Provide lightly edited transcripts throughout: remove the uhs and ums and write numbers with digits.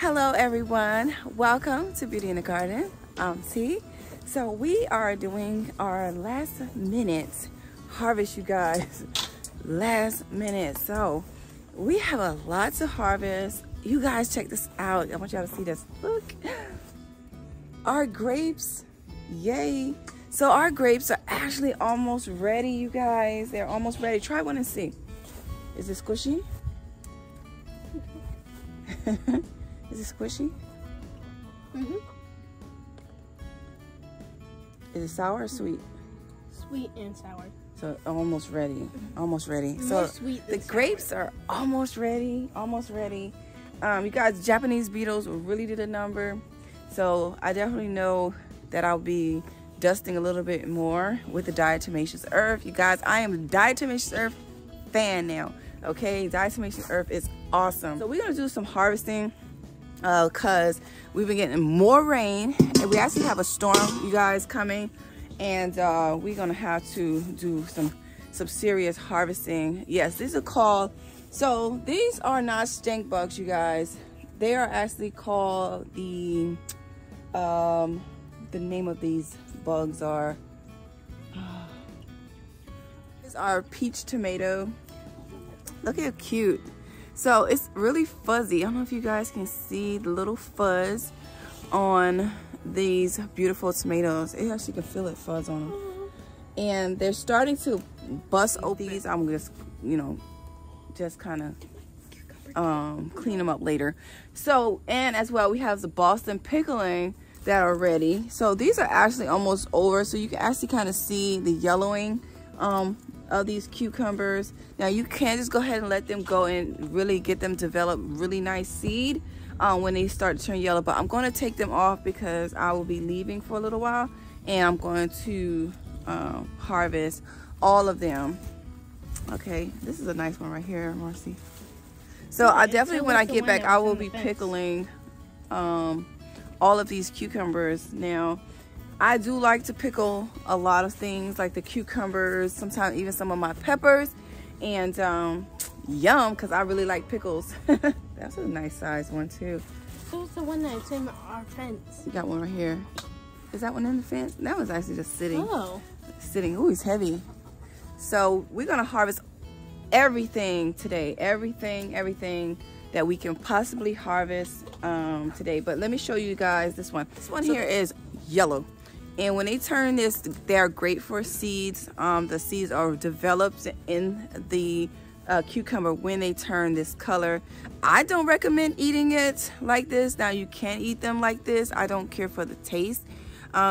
Hello everyone, welcome to Beautee in the Garden. I'm T. So we are doing our last minute harvest, you guys. Last minute. So we have a lot to harvest. You guys check this out. I want y'all to see this. Look, our grapes, yay. So our grapes are actually almost ready, you guys. They're almost ready. Try one and see. Is it squishy? Is it squishy? Mm-hmm. Is it sour or sweet? Sweet and sour. So almost ready, almost ready. More so sweet than the grapes sour. Are almost ready, almost ready. You guys, Japanese beetles really did a number. So I definitely know that I'll be dusting a little bit more with the diatomaceous earth. You guys, I am a diatomaceous earth fan now. Okay, diatomaceous earth is awesome. So we're gonna do some harvesting because we've been getting more rain, and we actually have a storm, you guys, coming, and we're gonna have to do some serious harvesting. Yes, these are called, so these are not stink bugs, you guys. They are actually called the name of these bugs are is our peach tomato. Look how cute. So it's really fuzzy. I don't know if you guys can see the little fuzz on these beautiful tomatoes. It actually can feel it fuzz on them. And they're starting to bust open. These I'm just, you know, just kind of clean them up later. So, and as well, we have the Boston pickling that are ready. So these are actually almost over. So you can actually kind of see the yellowing of these cucumbers. Now you can just go ahead and let them go and really get them develop really nice seed when they start to turn yellow. But I'm going to take them off because I will be leaving for a little while, and I'm going to harvest all of them. Okay, this is a nice one right here, Marcy. So yeah, I definitely, when I get back, I will be pickling all of these cucumbers. Now I do like to pickle a lot of things, like the cucumbers, sometimes even some of my peppers, and yum, because I really like pickles. That's a nice size one too. Who's the one that's in our fence? You got one right here. Is that one in the fence? That was actually just sitting. Oh. Sitting. Ooh, he's heavy. So we're gonna harvest everything today. Everything that we can possibly harvest today. But let me show you guys this one. This one here is yellow. And when they turn this, they are great for seeds. The seeds are developed in the cucumber when they turn this color. I don't recommend eating it like this. Now you can eat them like this. I don't care for the taste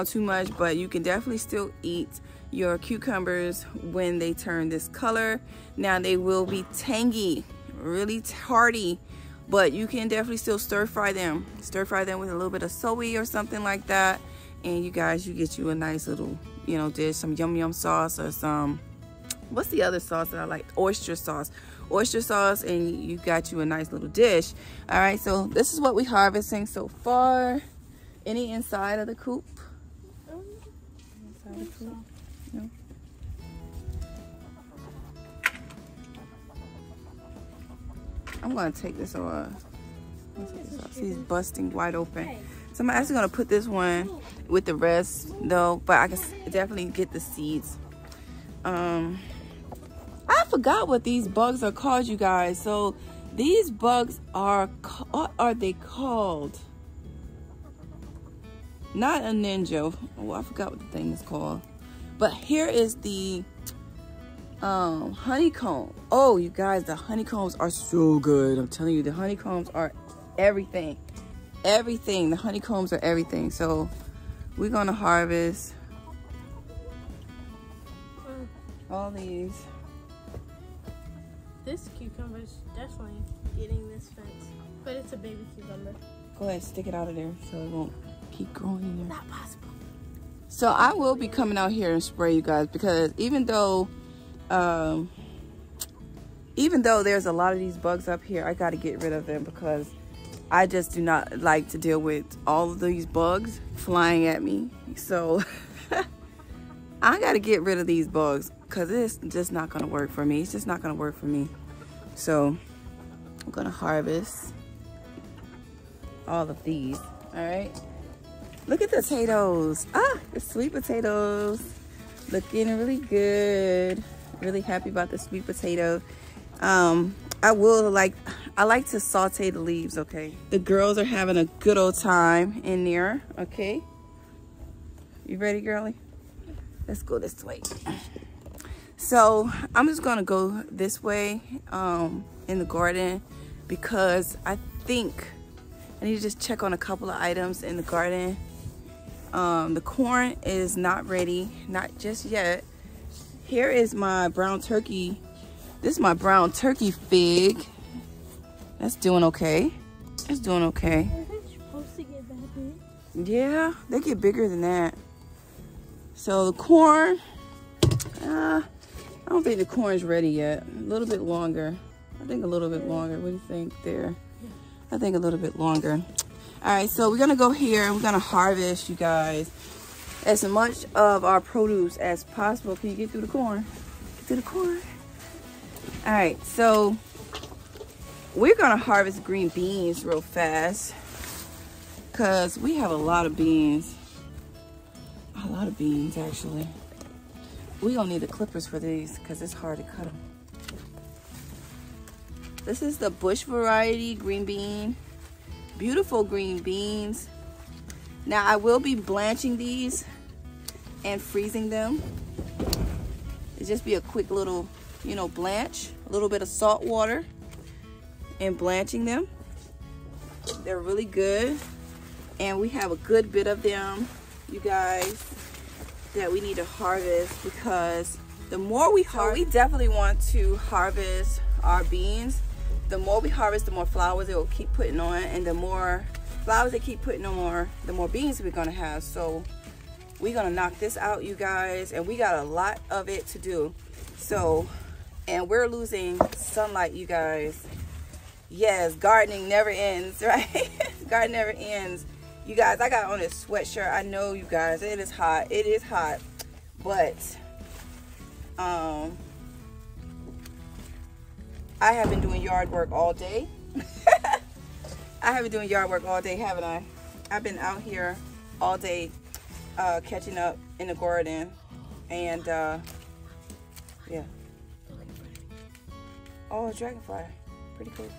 too much, but you can definitely still eat your cucumbers when they turn this color. Now they will be tangy, really tarty, but you can definitely still stir fry them. Stir fry them with a little bit of soy or something like that. And you guys, you get you a nice little, you know, dish, some yum yum sauce or some, what's the other sauce that I like? Oyster sauce. Oyster sauce, and you got you a nice little dish. All right, so this is what we're harvesting so far. Any inside of the coop? Inside of the coop? No. I'm gonna take this off. He's busting wide open. So I'm actually gonna put this one with the rest though, but I can definitely get the seeds. I forgot what these bugs are called, you guys. So these bugs are, what are they called? Not a ninja. Oh, I forgot what the thing is called. But here is the honeycomb. Oh, you guys, the honeycombs are so good. I'm telling you, the honeycombs are everything. Everything. The honeycombs are everything. So we're gonna harvest all these. This cucumber is definitely getting this fence, but it's a baby cucumber. Go ahead, stick it out of there so it won't keep growing in there. Not possible. So I will be coming out here and spray, you guys, because even though there's a lot of these bugs up here, I got to get rid of them because I just do not like to deal with all of these bugs flying at me. So I got to get rid of these bugs because it's just not going to work for me. It's just not going to work for me. So I'm going to harvest all of these. All right, look at the potatoes. Ah, the sweet potatoes looking really good. Really happy about the sweet potato. I like to saute the leaves. Okay, the girls are having a good old time in there. Okay, you ready, girly? Let's go this way. So I'm just gonna go this way in the garden, because I think I need to just check on a couple of items in the garden. The corn is not ready, not just yet. Here is my brown turkey. This is my brown turkey fig. That's doing okay. It's doing okay. Are they supposed to get that big? Yeah, they get bigger than that. So the corn, I don't think the corn's ready yet. A little bit longer. I think a little bit longer. What do you think there? I think a little bit longer. All right, so we're gonna go here and we're gonna harvest, you guys, as much of our produce as possible. Can you get through the corn? Get through the corn. All right, so we're gonna harvest green beans real fast, because we have a lot of beans. A lot of beans, actually. We gonna need the clippers for these, because it's hard to cut them. This is the bush variety green bean. Beautiful green beans. Now I will be blanching these and freezing them. It'll just be a quick little, you know, blanch. A little bit of salt water and blanching them. They're really good. And we have a good bit of them, you guys, that we need to harvest, because the more we harvest, we definitely want to harvest our beans. The more we harvest, the more flowers they will keep putting on, and the more flowers they keep putting on, the more beans we're gonna have. So we're gonna knock this out, you guys, and we got a lot of it to do. So, and we're losing sunlight, you guys. Yes, gardening never ends, right? Garden never ends. You guys, I got on this sweatshirt. I know, you guys, it is hot. It is hot, but I have been doing yard work all day. I have been doing yard work all day, haven't I? I've been out here all day catching up in the garden, and yeah. Oh, dragonfly, pretty cool.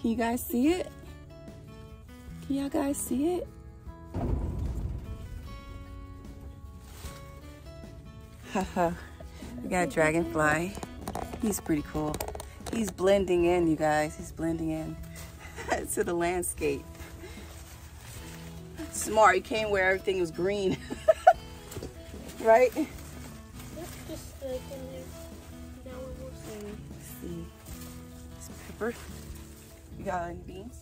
Can you guys see it? Can y'all guys see it? We got a dragonfly. He's pretty cool. He's blending in, you guys. He's blending in to the landscape. Smart. He came where everything was green. Right? That's just like in there. Now we'll see. Some pepper. You got any beans?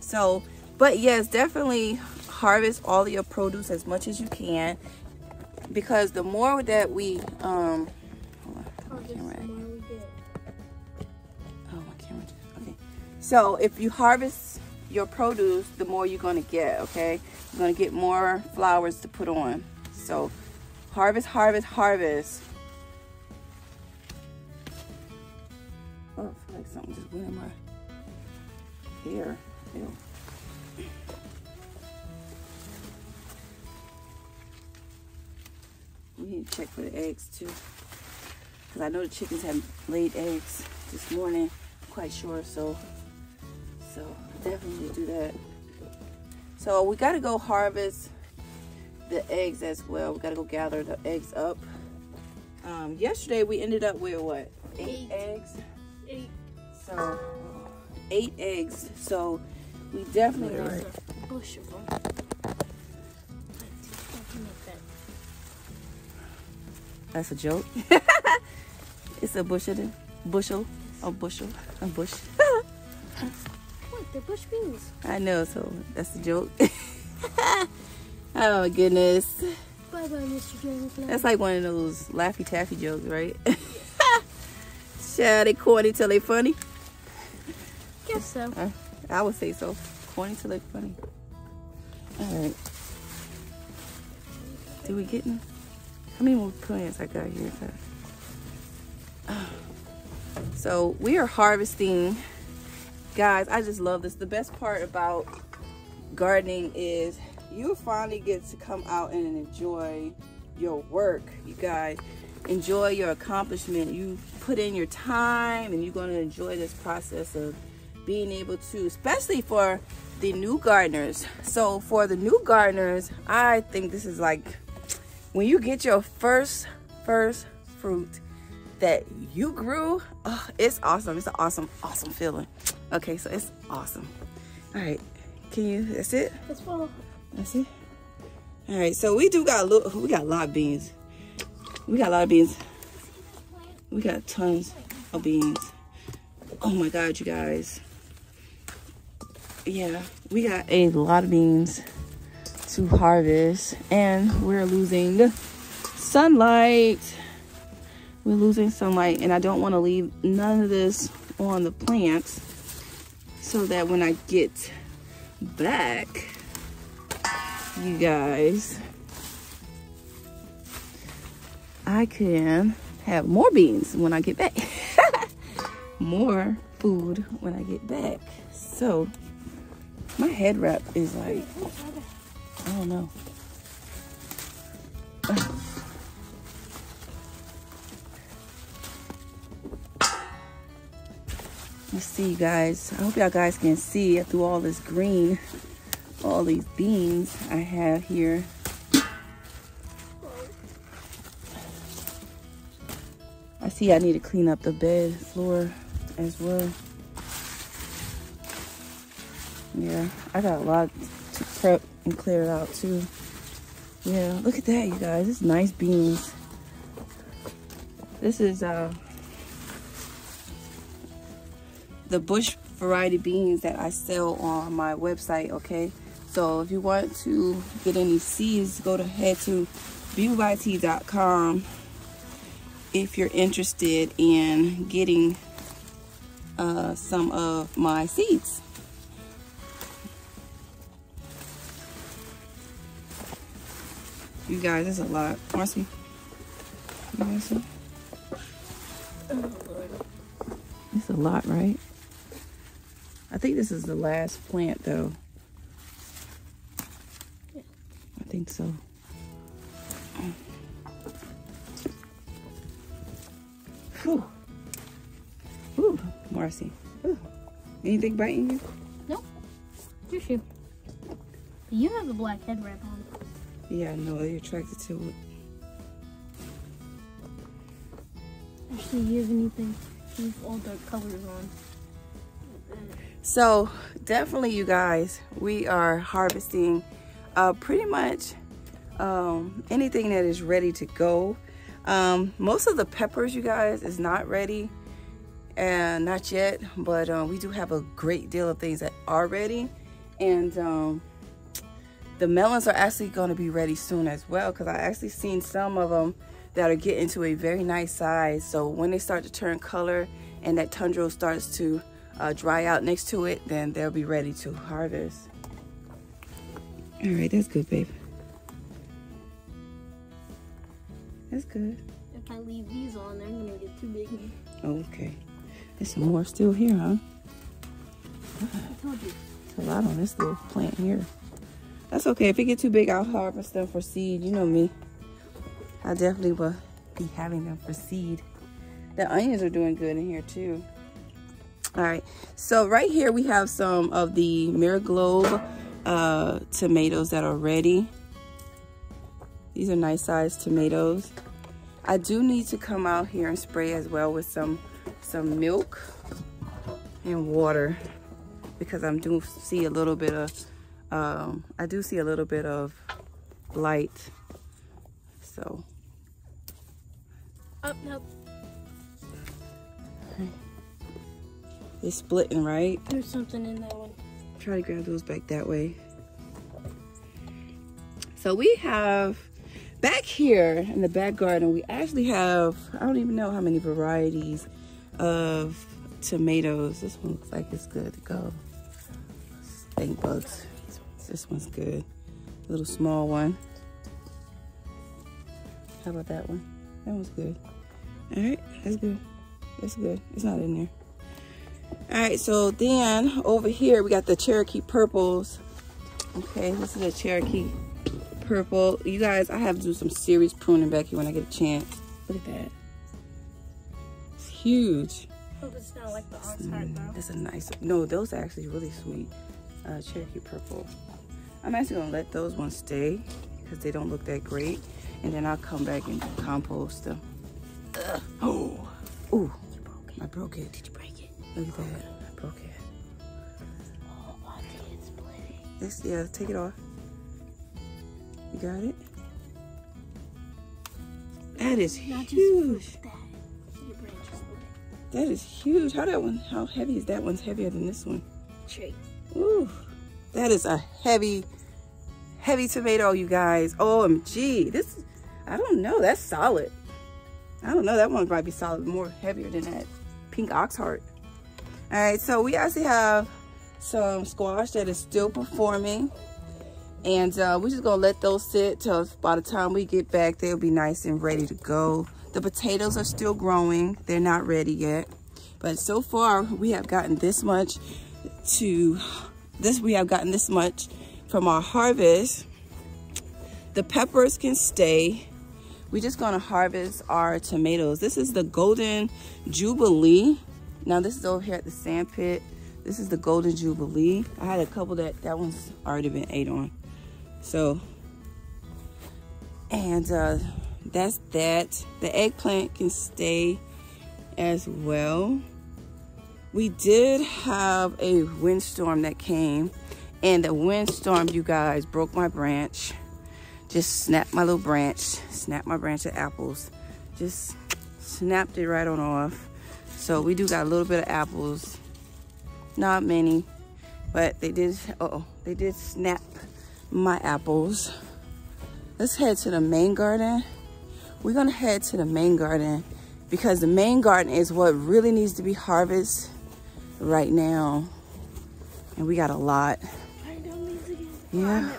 So, but yes, definitely harvest all your produce as much as you can, because the more that we okay, so if you harvest your produce, the more you're going to get. Okay, you're going to get more flowers to put on. So harvest, harvest, harvest. Oh, I feel like something just went in my hair. Ew. We need to check for the eggs too, because I know the chickens have laid eggs this morning, I'm quite sure. So definitely do that. So we got to go harvest the eggs as well. We got to go gather the eggs up. Yesterday we ended up with what? Eight eggs. So 8 eggs. So we definitely need a bush of them. That's a joke. It's a bushel, a bush. What, they're bush beans? I know, so that's a joke. Oh my goodness. Bye bye, Mr. Dragonfly. That's like one of those Laffy Taffy jokes, right? Yeah, they corny till they funny. Guess so. I would say so. Corny till they funny. All right. Do we get them? How many more plants I got here? So we are harvesting, guys. I just love this. The best part about gardening is you finally get to come out and enjoy your work, you guys. Enjoy your accomplishment. You put in your time, and you're going to enjoy this process of being able to, especially for the new gardeners. So for the new gardeners, I think this is like when you get your first fruit that you grew. Oh, it's awesome. It's an awesome feeling. Okay, so it's awesome. All right, can you, that's it? That's full. That's it. All right, so we do got a little, we got a lot of beans. We got a lot of beans. We got tons of beans. Oh my God, you guys. Yeah, we got a lot of beans to harvest, and we're losing sunlight. We're losing sunlight, and I don't want to leave none of this on the plants so that when I get back, you guys, I can have more beans when I get back. More food when I get back. So my head wrap is like, I don't know. Let's see, you guys. I hope y'all guys can see through all this green, all these beans I have here. I see I need to clean up the bed floor as well. Yeah, I got a lot to prep and clear out too. Yeah, look at that, you guys. It's nice beans. This is the bush variety beans that I sell on my website, okay? So if you want to get any seeds, go ahead to beautee.com if you're interested in getting some of my seeds. You guys, that's a lot. Marcy, you guys see? It's a lot, right? I think this is the last plant, though. Yeah. I think so. Whew. Whew, Marcy. Whew. Anything biting you? Nope. Your shoe. You have a black head wrap on. Yeah, I know. You're attracted to it. Actually, you have anything? You have all dark colors on. So definitely, you guys, we are harvesting pretty much anything that is ready to go. Most of the peppers, you guys, is not ready, and not yet, but we do have a great deal of things that are ready. And the melons are actually going to be ready soon as well, because I actually seen some of them that are getting to a very nice size. So when they start to turn color and that tundra starts to dry out next to it, then they'll be ready to harvest. All right, that's good, babe. That's good. If I leave these on, they're gonna get too big. Okay. There's some more still here, huh? I told you. There's a lot on this little plant here. That's okay. If it get too big, I'll harvest them for seed. You know me. I definitely will be having them for seed. The onions are doing good in here too. All right, so right here we have some of the Miraglobe tomatoes that are ready. These are nice sized tomatoes. I do need to come out here and spray as well with some milk and water, because I do see a little bit of blight. So. Oh, no. It's splitting, right? There's something in that one. Try to grab those back that way. So we have, back here in the back garden, we actually have, I don't even know how many varieties of tomatoes. This one looks like it's good to go. Stink bugs. This one's good. A little small one. How about that one? That one's good. All right, that's good. That's good. It's not in there. All right, so then over here we got the Cherokee purples. Okay, this is a Cherokee purple. You guys, I have to do some serious pruning back here when I get a chance. Look at that. It's huge. I hope it's not like the ox heart, though. That's a nice, no, those are actually really sweet. Cherokee purple. I'm actually gonna let those ones stay because they don't look that great. And then I'll come back and compost them. Ugh. Oh, ooh, you broke it. I broke it. Did you break it? Look at that, I broke it. Oh, my kid's bleeding. It's, yeah, take it off. You got it? That is huge. That is huge. How that one? How heavy is that? One's heavier than this one. Tree. Ooh, that is a heavy, heavy tomato, you guys. OMG, this. I don't know. That's solid. I don't know. That one might be solid, more heavier than that pink ox heart. All right, so we actually have some squash that is still performing, and we're just gonna let those sit till by the time we get back, they'll be nice and ready to go. The potatoes are still growing; they're not ready yet, but so far we have gotten this much. We have gotten this much from our harvest. The peppers can stay. We're just gonna harvest our tomatoes. This is the Golden Jubilee. Now this is over here at the sand pit. This is the Golden Jubilee. I had a couple that one's already been ate on. So, and that's that. The eggplant can stay as well. We did have a windstorm that came, and the windstorm, you guys, broke my branch. Just snapped my little branch, snapped my branch of apples. Just snapped it right on off. So we do got a little bit of apples, not many, but they did, they did snap my apples. Let's head to the main garden. We're gonna head to the main garden because the main garden is what really needs to be harvested right now, and we got a lot. Yeah.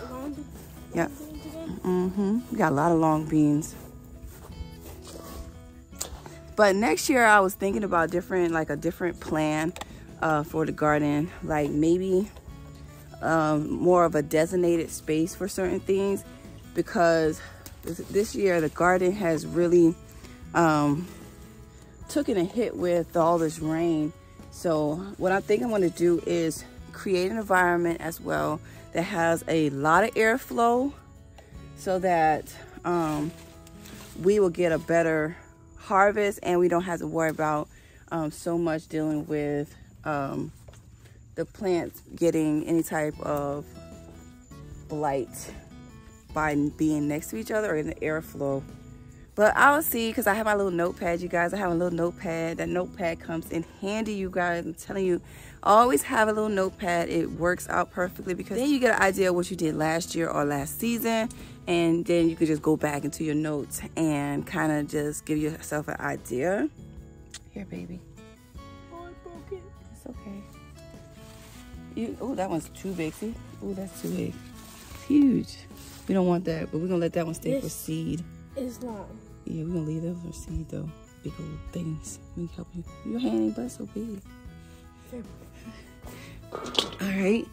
Yep. Mm-hmm. We got a lot of long beans. But next year, I was thinking about a different plan for the garden, like maybe more of a designated space for certain things, because this year the garden has really taken a hit with all this rain. So what I think I'm going to do is create an environment as well that has a lot of airflow, so that we will get a better harvest and we don't have to worry about so much dealing with the plants getting any type of blight by being next to each other or in the airflow. But I'll see, because I have my little notepad, you guys. I have a little notepad. That notepad comes in handy, you guys. I'm telling you, always have a little notepad. It works out perfectly, because then you get an idea of what you did last year or last season, and then you could just go back into your notes and kind of just give yourself an idea. Here, baby. Oh, I broke it. It's okay. Oh, that one's too big, see? Oh, that's too big. It's huge. We don't want that, but we're going to let that one stay for seed. It's long. Yeah, we're gonna leave those for seed though. Big old things. Let me help you. Your hand ain't but so big. Sure. All right.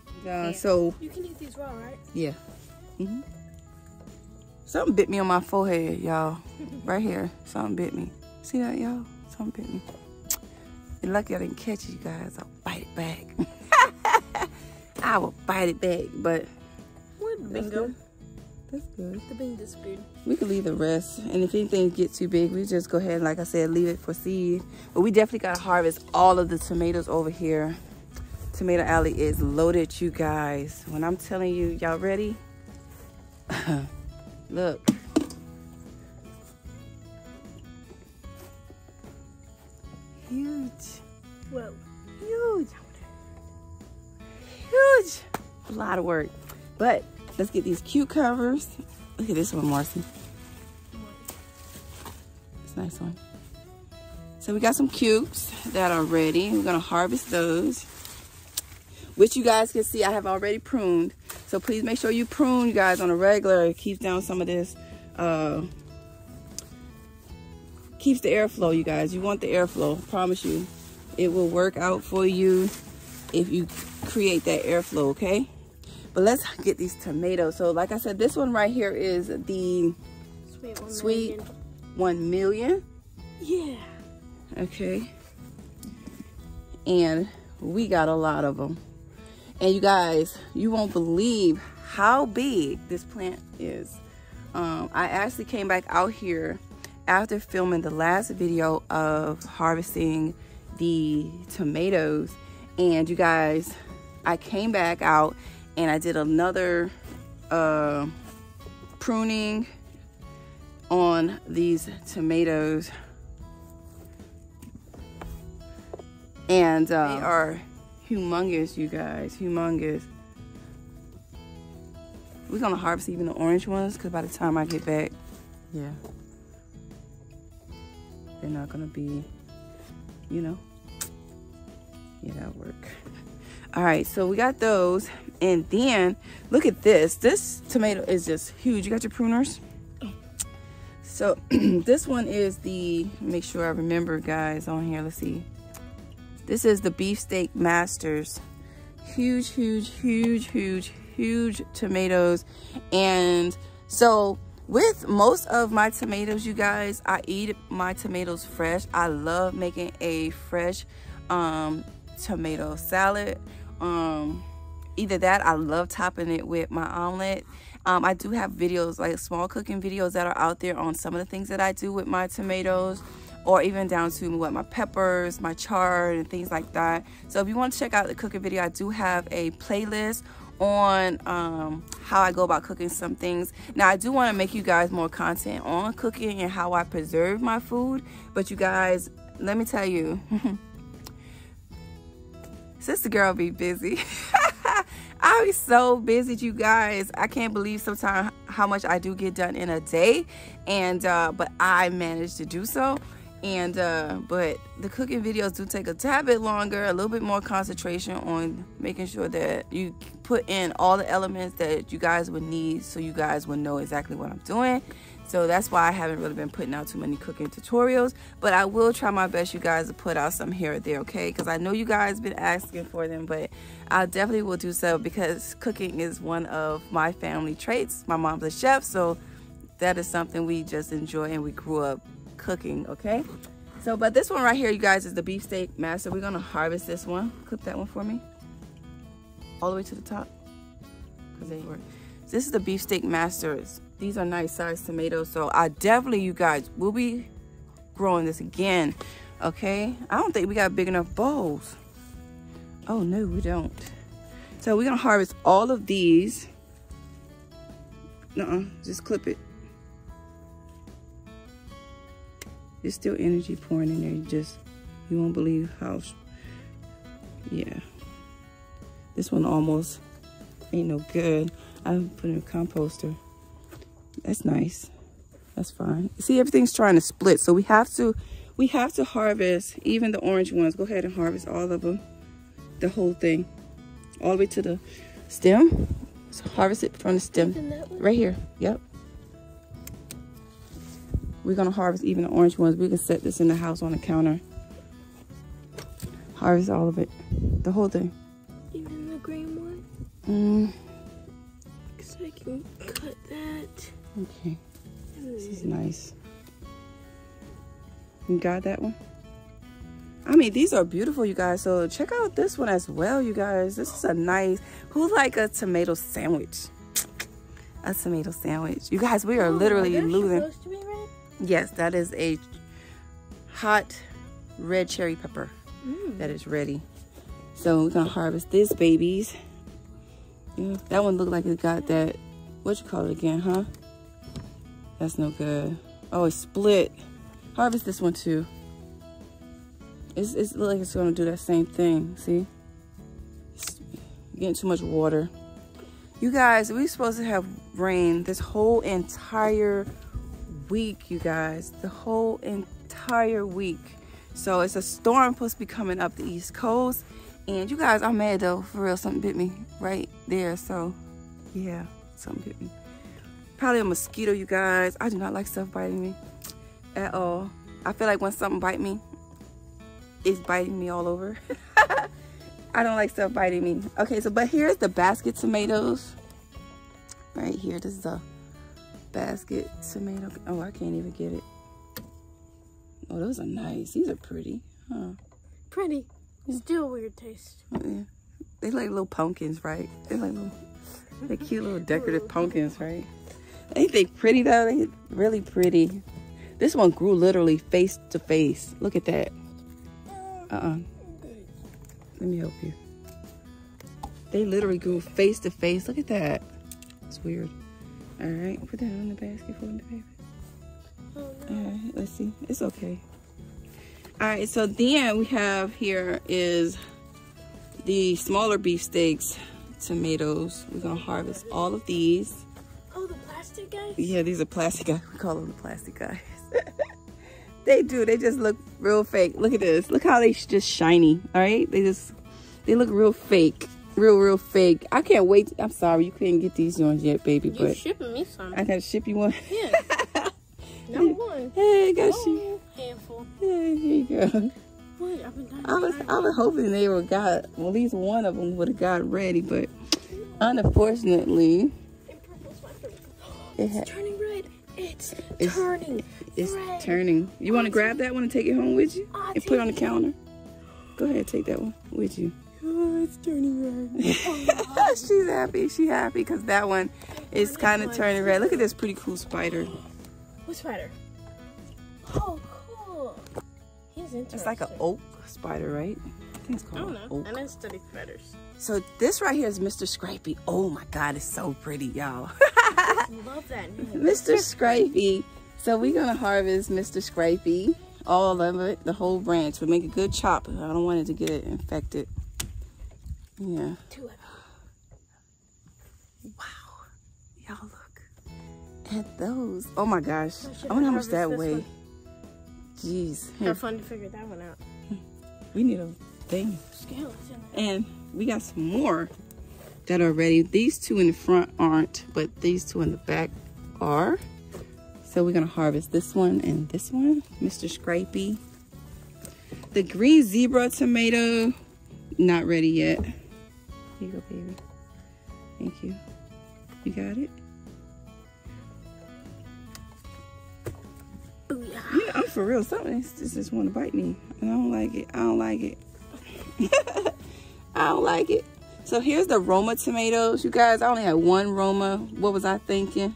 So you can eat these raw, right? Yeah. Mm-hmm. Something bit me on my forehead, y'all. Right here. Something bit me. See that, y'all? Something bit me. And lucky I didn't catch it, you guys. I'll bite it back. I will bite it back, but what, bingo? That's good. The bean disappeared. We can leave the rest, and if anything gets too big, we just go ahead and, like I said, leave it for seed. But we definitely gotta harvest all of the tomatoes over here. Tomato alley is loaded, you guys. When I'm telling you, y'all ready? Look. Huge. Whoa. Huge. Huge. A lot of work, but let's get these cucumbers. Look at this one, Marcy. It's a nice one. So we got some cubes that are ready. We're gonna harvest those, which you guys can see I have already pruned. So please make sure you prune, you guys, on a regular. It keeps down some of this keeps the airflow, you guys. You want the airflow, I promise you. It will work out for you if you create that airflow, okay? But let's get these tomatoes. So like I said, this one right here is the sweet 1 million. Yeah. Okay. And we got a lot of them. And you guys, you won't believe how big this plant is. I actually came back out here after filming the last video of harvesting the tomatoes, and you guys, I came back out and I did another pruning on these tomatoes, and they are humongous, you guys, humongous. We're gonna harvest even the orange ones, because by the time I get back, yeah, they're not gonna be, you know, yeah, that'll work. All right, so we got those, and then look at this. This tomato is just huge. You got your pruners? So this one is the, make sure I remember, guys, on here. Let's see. This is the Beefsteak Masters. Huge, huge, huge, huge, huge tomatoes. And so with most of my tomatoes, you guys, I eat my tomatoes fresh. I love making a fresh tomato salad. Either that, I love topping it with my omelet. I do have videos, like small cooking videos, that are out there on some of the things that I do with my tomatoes, or even down to what my peppers, my chard, and things like that. So if you want to check out the cooking video, I do have a playlist on how I go about cooking some things. Now I do want to make you guys more content on cooking and how I preserve my food, but you guys, let me tell you, sister girl be busy. I be so busy, you guys. I can't believe sometimes how much I do get done in a day, and but I manage to do so. And but the cooking videos do take a tad bit longer, a little bit more concentration on making sure that you put in all the elements that you guys would need, so you guys will know exactly what I'm doing. So that's why I haven't really been putting out too many cooking tutorials, but I will try my best, you guys, to put out some here or there, okay? Because I know you guys been asking for them, but I definitely will do so, because cooking is one of my family traits. My mom's a chef, so that is something we just enjoy, and we grew up cooking, okay? So but this one right here, you guys, is the Beefsteak Master. We're gonna harvest this one. Clip that one for me all the way to the top, because they work. This is the Beefsteak Masters. These are nice sized tomatoes, so I definitely, you guys, will be growing this again, okay? I don't think we got big enough bowls. Oh no, we don't. So we're gonna harvest all of these. Nuh-uh, just clip it. There's still energy pouring in there. You won't believe how, yeah. This one almost ain't no good. I put in a composter. That's nice. That's fine. See, everything's trying to split. So we have to harvest even the orange ones. Go ahead and harvest all of them. The whole thing. All the way to the stem. So harvest it from the stem. Right here. Yep. We're gonna harvest even the orange ones. We can set this in the house on the counter. Harvest all of it, the whole thing. Even the green one? Because I can cut that. Okay, this is nice. You got that one? I mean, these are beautiful, you guys. So check out this one as well, you guys. This is a nice, who's like a tomato sandwich? A tomato sandwich. You guys, we are literally losing. Supposed to be red? Yes, that is a hot red cherry pepper. That is ready. So we're gonna harvest this, babies. Yeah, that one looked like it got that, what you call it again, huh? That's no good. Oh, it's split. Harvest this one too. It looks like it's gonna do that same thing. See, it's getting too much water. You guys, we're supposed to have rain this whole entire week, you guys, the whole entire week. So it's a storm supposed to be coming up the East Coast, and you guys, I'm mad though, for real. Something bit me right there. So yeah, something bit me, probably a mosquito, you guys. I do not like stuff biting me at all. I feel like when something bites me, it's biting me all over. I don't like stuff biting me. Okay, so but here's the basket tomatoes. Right here, this is a basket tomato. Oh, I can't even get it. Oh, those are nice. These are pretty, huh? Pretty. It's still a weird taste. Oh, yeah. They like little pumpkins, right? They're like little, they're cute little decorative pumpkins, right? Ain't they pretty though? They really pretty. This one grew literally face to face. Look at that. Let me help you. They literally grew face to face. Look at that. It's weird. All right, put that in the basket for me, baby. All right, let's see. It's okay. All right, so then we have here is the smaller beefsteaks tomatoes. We're gonna harvest all of these. Oh, the plastic guys? Yeah, these are plastic guys. We call them the plastic guys. They do. They just look real fake. Look at this. Look how they just shiny. All right, they look real fake. Real fake. I can't wait. I'm sorry you couldn't get these ones yet, baby. But you shipping me some. I gotta ship you one. Yeah. Number one. Hey, I got you. Handful. Hey, here you go. What? I was hoping they were got. Well, at least one of them would have got ready, but unfortunately. It's turning red. It's turning. It's red. Turning. You want to grab that one and take it home with you and put it on the counter. Go ahead, take that one with you. Oh, it's turning red. Oh, she's happy. She's happy because that one is kind of turning red. Look at this pretty cool spider. What spider? Oh, cool. He's interesting. It's like an oak spider, right? I think it's called. I don't know. Oak. I didn't study spiders. So this right here is Mr. Scrapey. Oh my God, it's so pretty, y'all. Love that name. Mr. Scrapey. So we're gonna harvest Mr. Scrapey, all of it, the whole branch. We make a good chop. I don't want it to get it infected. Yeah. Too heavy. Wow. Y'all look at those. Oh my gosh. I wonder how much that weigh. Jeez. How fun to figure that one out. We need a thing. Skeleton. And we got some more that are ready. These two in the front aren't, but these two in the back are. So we're gonna harvest this one and this one. Mr. Scrapey. The green zebra tomato. Not ready yet. Here you go, baby. Thank you. You got it? Booyah. Yeah, I'm for real. Something just want to bite me. And I don't like it. I don't like it. I don't like it. So here's the Roma tomatoes. You guys, I only had one Roma. What was I thinking?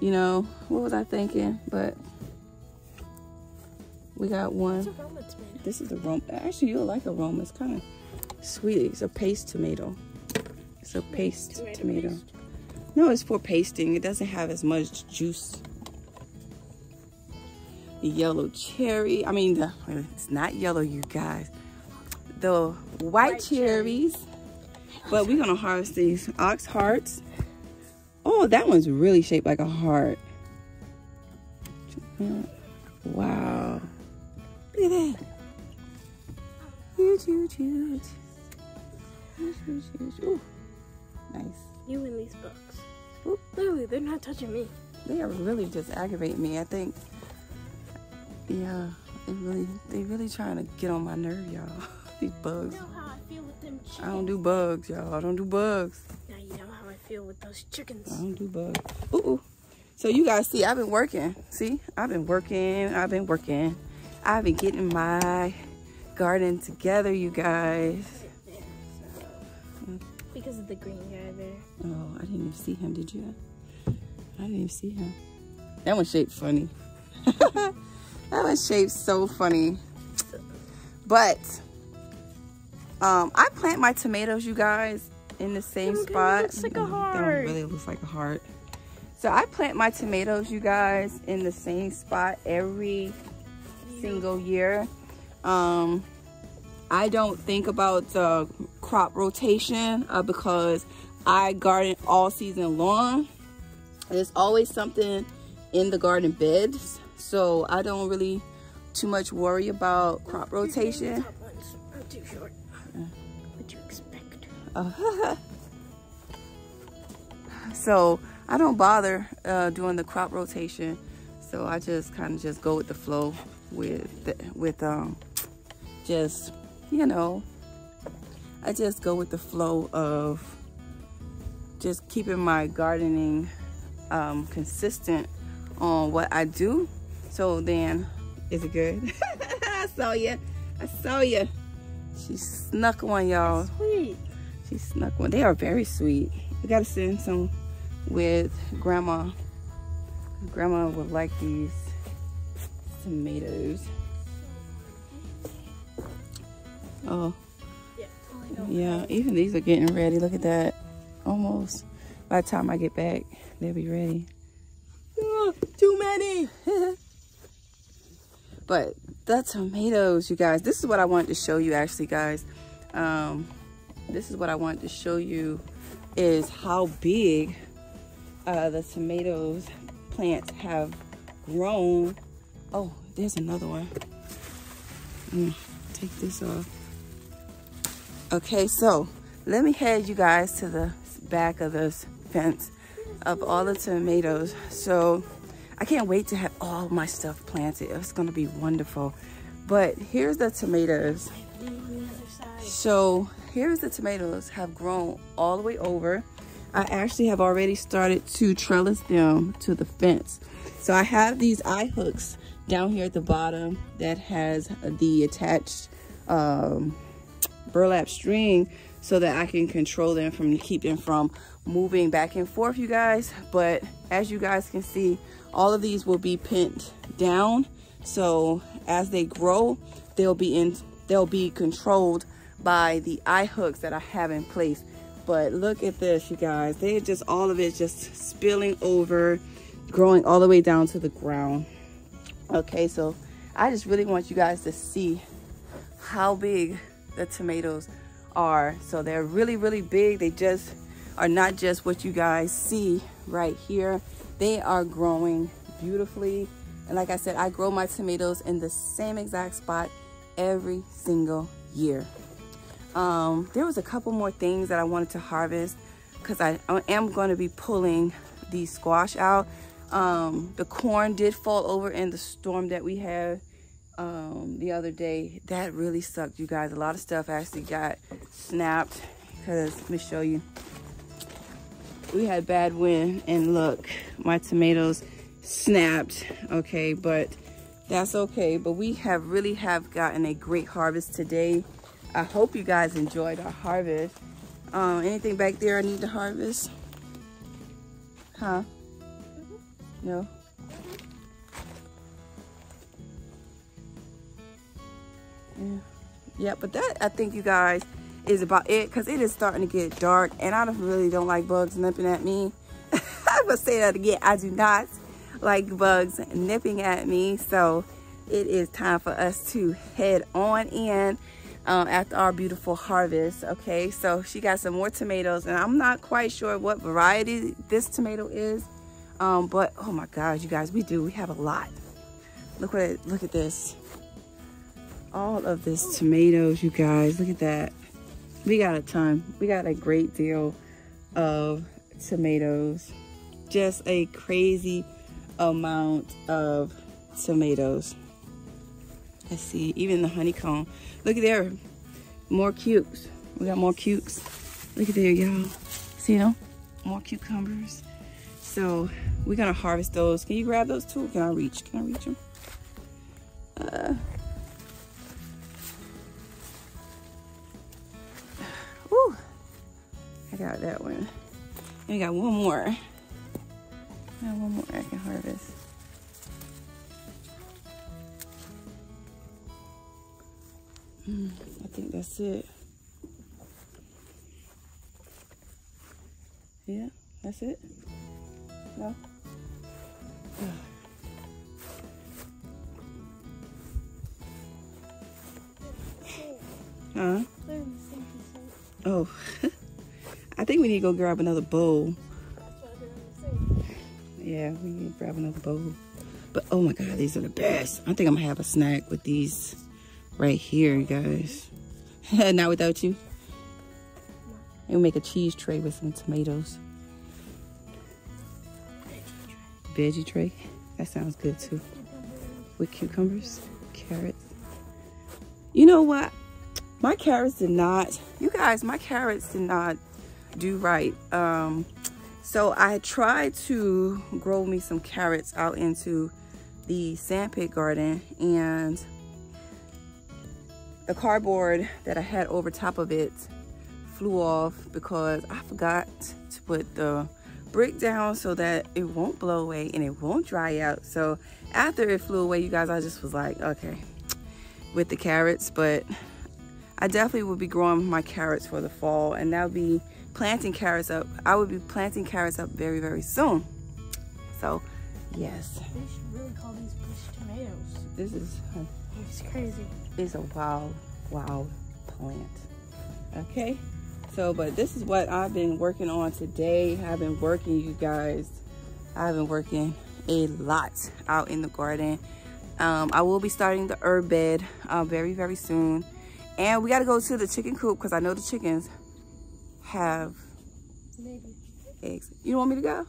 You know, what was I thinking? But we got one. What's a Roma tomato? This is a Roma. Actually, you'll like a Roma. It's kind of sweet. It's a paste tomato. It's a paste tomato. No, it's for pasting. It doesn't have as much juice. The yellow cherry. I mean, it's not yellow, you guys. The white cherries. But we're going to harvest these ox hearts. Oh, that one's really shaped like a heart. Wow. Look at that. Ooh, nice. You in these books. Ooh. Literally, they're not touching me. They are really just aggravating me, I think. Yeah, they really trying to get on my nerve, y'all. These bugs. You know how I feel with them chickens. I don't do bugs, y'all. I don't do bugs. Now you know how I feel with those chickens. I don't do bugs. Ooh. So you guys see, I've been working. See? I've been working. I've been getting my garden together, you guys. Because of the green guy there. Oh, I didn't even see him, did you? I didn't even see him. That one's shaped funny. That one's shaped so funny. But I plant my tomatoes, you guys, in the same spot. It looks like a heart. That one really looks like a heart. So I plant my tomatoes, you guys, in the same spot every single year. I don't think about crop rotation because I garden all season long. There's always something in the garden beds, so I don't really too much worry about crop rotation. I'm too short. What do you expect? So I don't bother doing the crop rotation. So I just kind of just go with the flow with you know, I just go with the flow of just keeping my gardening consistent on what I do. So then, is it good? I saw you. She snuck one, y'all. Sweet. She snuck one. They are very sweet. We gotta send some with Grandma. Grandma would like these tomatoes. Oh. Yeah, even these are getting ready. Look at that. Almost. By the time I get back, they'll be ready. Oh, too many. But the tomatoes, you guys, this is what I wanted to show you actually, guys. This is what I wanted to show you is how big the tomatoes plants have grown. Oh, there's another one. Take this off. Okay, so let me head you guys to the back of this fence of all the tomatoes. So I can't wait to have all my stuff planted. It's gonna be wonderful. But here's the tomatoes. So here's the tomatoes have grown all the way over. I actually have already started to trellis them to the fence. So I have these eye hooks down here at the bottom that has the attached burlap string so that I can control them from keep them from moving back and forth, you guys. But as you guys can see, all of these will be pinned down, so as they grow, they'll be controlled by the eye hooks that I have in place. But look at this, you guys. They just, all of it just spilling over, growing all the way down to the ground. Okay, so I just really want you guys to see how big the tomatoes are. So they're really, really big. They just are not just what you guys see right here. They are growing beautifully. And like I said, I grow my tomatoes in the same exact spot every single year. There was a couple more things that I wanted to harvest because I am going to be pulling the squash out. The corn did fall over in the storm that we had the other day. That really sucked, you guys. A lot of stuff actually got snapped because, let me show you, we had bad wind and look, my tomatoes snapped. Okay, but that's okay. But we have really have gotten a great harvest today. I hope you guys enjoyed our harvest. Anything back there I need to harvest? Huh? No? Yeah, but that, I think, you guys, is about it, because it is starting to get dark and I really don't like bugs nipping at me. I must say that again, I do not like bugs nipping at me. So it is time for us to head on in after our beautiful harvest. Okay, so she got some more tomatoes and I'm not quite sure what variety this tomato is, but oh my gosh, you guys, we have a lot. Look at this. All of this tomatoes, you guys, look at that. We got a ton. We got a great deal of tomatoes. Just a crazy amount of tomatoes. Let's see, even the honeycomb. Look at there, more cukes. We got more cukes. Look at there, y'all. See them? More cucumbers. So we're gonna harvest those. Can you grab those too? Can I reach? Can I reach them? Got that one, and we got one more. Now one more I can harvest. I think that's it. Yeah, that's it. No. Huh? Oh. I think we need to go grab another bowl. Yeah, we need to grab another bowl. But oh my God, these are the best. I think I'm gonna have a snack with these right here, you guys. Not without you. And we'll make a cheese tray with some tomatoes. Veggie tray. That sounds good too. With cucumbers, carrots. You know what? My carrots did not, you guys, my carrots did not do right. So I tried to grow me some carrots out into the sandpit garden, and the cardboard that I had over top of it flew off because I forgot to put the brick down so that it won't blow away and it won't dry out. So after it flew away, you guys, I just was like, okay, with the carrots. But I definitely will be growing my carrots for the fall, and that'll be planting carrots up. I would be planting carrots up very, very soon. So yes, they should really call these bush tomatoes. This is, it's crazy. It's a wild, wild plant. Okay, so but this is what I've been working on today. I've been working, you guys. I've been working a lot out in the garden. I will be starting the herb bed very, very soon, and we got to go to the chicken coop because I know the chickens have eggs. You don't want me to go?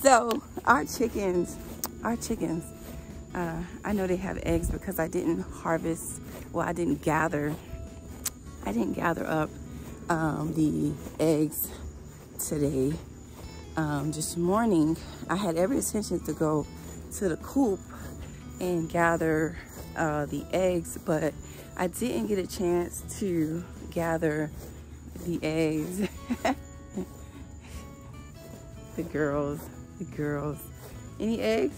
So our chickens, I know they have eggs because I didn't harvest. Well, I didn't gather up the eggs today. This morning, I had every intention to go to the coop and gather the eggs, but I didn't get a chance to gather the eggs. The girls. Any eggs?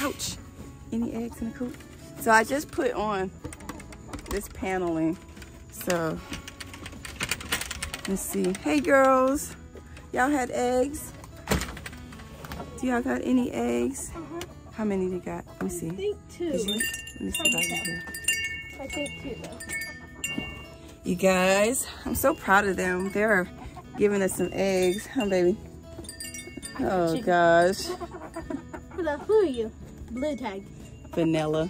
Ouch. Any eggs in the coop? So I just put on this paneling. So let's see. Hey girls, y'all had eggs? Do y'all got any eggs? How many you got? Let me see. I think two. Let me see about you. I think two though. You guys, I'm so proud of them. They're giving us some eggs, huh, baby? Oh gosh. Who are you? Blue tag. Vanilla.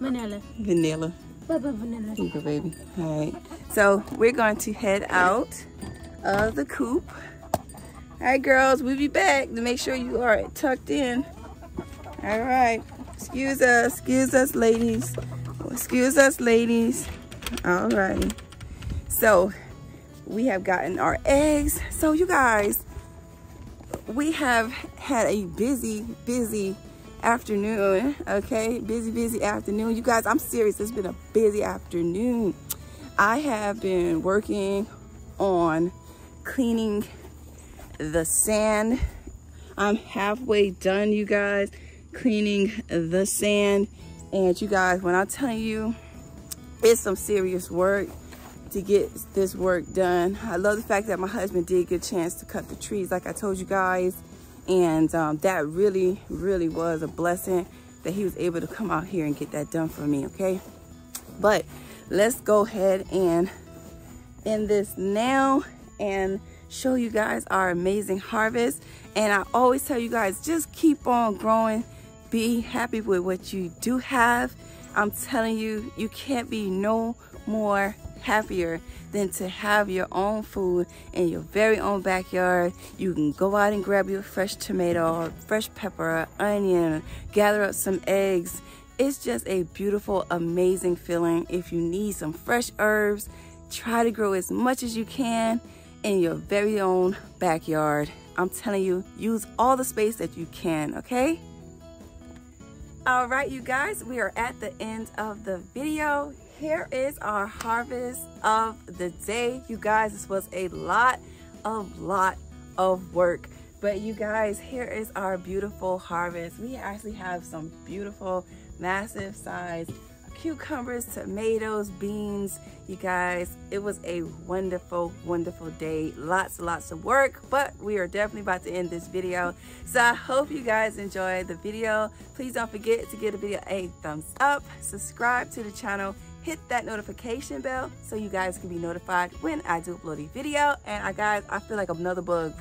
Vanilla. Here you go, baby. All right. So we're going to head out of the coop. All right, girls. We'll be back to make sure you are tucked in. All right. Excuse us, ladies. All right. So we have gotten our eggs. So you guys, we have had a busy afternoon. Okay, busy afternoon, you guys. I'm serious, it's been a busy afternoon. I have been working on cleaning the sand. I'm halfway done, you guys, cleaning the sand. And you guys, when I'm telling you, it's some serious work to get this work done. I love the fact that my husband did get a chance to cut the trees like I told you guys, and that really was a blessing that he was able to come out here and get that done for me. Okay, but let's go ahead and end this now and show you guys our amazing harvest. And I always tell you guys, just keep on growing, be happy with what you do have. I'm telling you, you can't be no more happier than to have your own food in your very own backyard. You can go out and grab your fresh tomato, fresh pepper, onion, gather up some eggs. It's just a beautiful, amazing feeling. If you need some fresh herbs, try to grow as much as you can in your very own backyard. I'm telling you, use all the space that you can, okay? All right, you guys, we are at the end of the video. Here is our harvest of the day. You guys, this was a lot of work. But you guys, here is our beautiful harvest. We actually have some beautiful, massive size cucumbers, tomatoes, beans. You guys, it was a wonderful day. Lots of work, but we are definitely about to end this video. So I hope you guys enjoyed the video. Please don't forget to give the video a thumbs up, subscribe to the channel, hit that notification bell so you guys can be notified when I do upload a video. And I guys, I feel like another bug.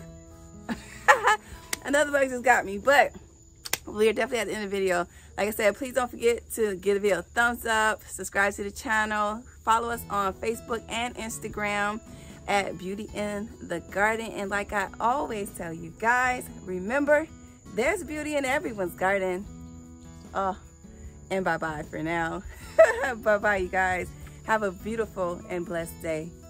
Another bug just got me, but we are definitely at the end of the video. Like I said, please don't forget to give the video a thumbs up, subscribe to the channel, follow us on Facebook and Instagram. at Beautee in the Garden. And like I always tell you guys, remember, there's beauty in everyone's garden. Oh, and bye-bye for now. Bye-bye, you guys. Have a beautiful and blessed day.